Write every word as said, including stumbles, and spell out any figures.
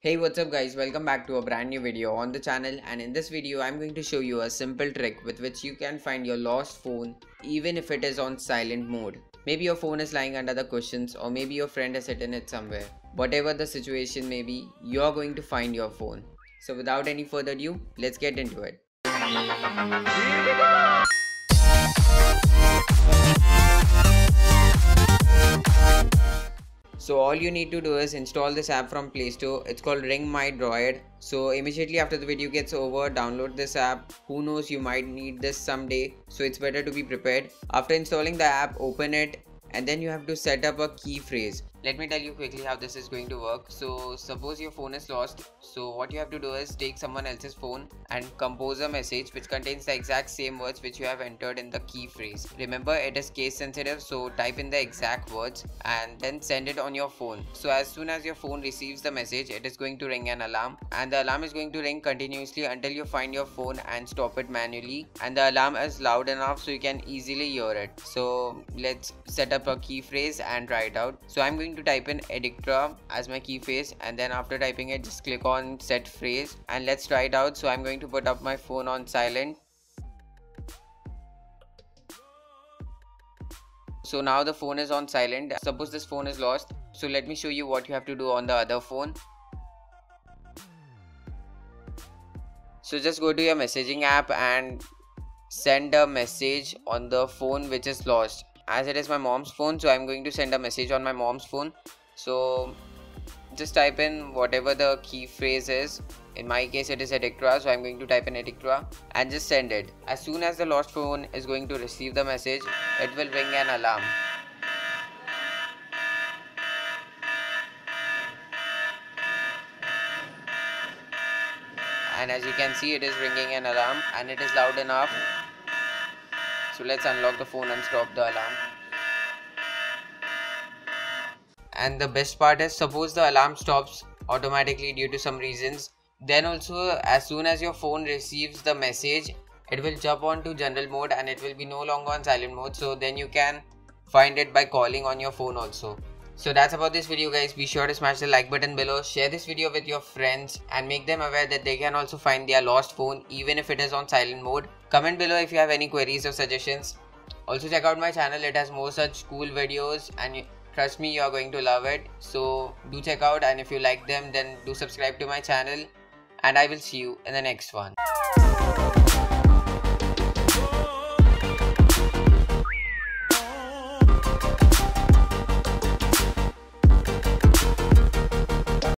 Hey, what's up guys, welcome back to a brand new video on the channel, and in this video I'm going to show you a simple trick with which you can find your lost phone even if it is on silent mode. Maybe your phone is lying under the cushions, or maybe your friend has hidden it somewhere. Whatever the situation may be, you're going to find your phone. So without any further ado, let's get into it. Here we go! So all you need to do is install this app from Play Store. It's called Ring My Droid. So immediately after the video gets over, download this app. Who knows, you might need this someday, so it's better to be prepared. After installing the app, open it, and then you have to set up a key phrase. Let me tell you quickly how this is going to work. So suppose your phone is lost. So what you have to do is take someone else's phone and compose a message which contains the exact same words which you have entered in the key phrase. Remember, it is case sensitive, so type in the exact words and then send it on your phone. So as soon as your phone receives the message, it is going to ring an alarm, and the alarm is going to ring continuously until you find your phone and stop it manually, and the alarm is loud enough so you can easily hear it. So let's set up a key phrase and try it out. So I'm going to to type in Edictra as my key phrase, and then after typing it, just click on set phrase and let's try it out. So I'm going to put up my phone on silent. So now the phone is on silent. Suppose this phone is lost, so let me show you what you have to do on the other phone. So just go to your messaging app and send a message on the phone which is lost. As it is my mom's phone, so I'm going to send a message on my mom's phone. So just type in whatever the key phrase is. In my case, it is Edictra, so I'm going to type in Edictra and just send it. As soon as the lost phone is going to receive the message, it will ring an alarm. And as you can see, it is ringing an alarm and it is loud enough. So let's unlock the phone and stop the alarm. And the best part is, suppose the alarm stops automatically due to some reasons, then also as soon as your phone receives the message, it will jump on to general mode and it will be no longer on silent mode. So then you can find it by calling on your phone also. So that's about this video guys. Be sure to smash the like button below, share this video with your friends and make them aware that they can also find their lost phone even if it is on silent mode. Comment below if you have any queries or suggestions. Also check out my channel, it has more such cool videos and you, trust me, you are going to love it. So do check out, and if you like them, then do subscribe to my channel, and I will see you in the next one.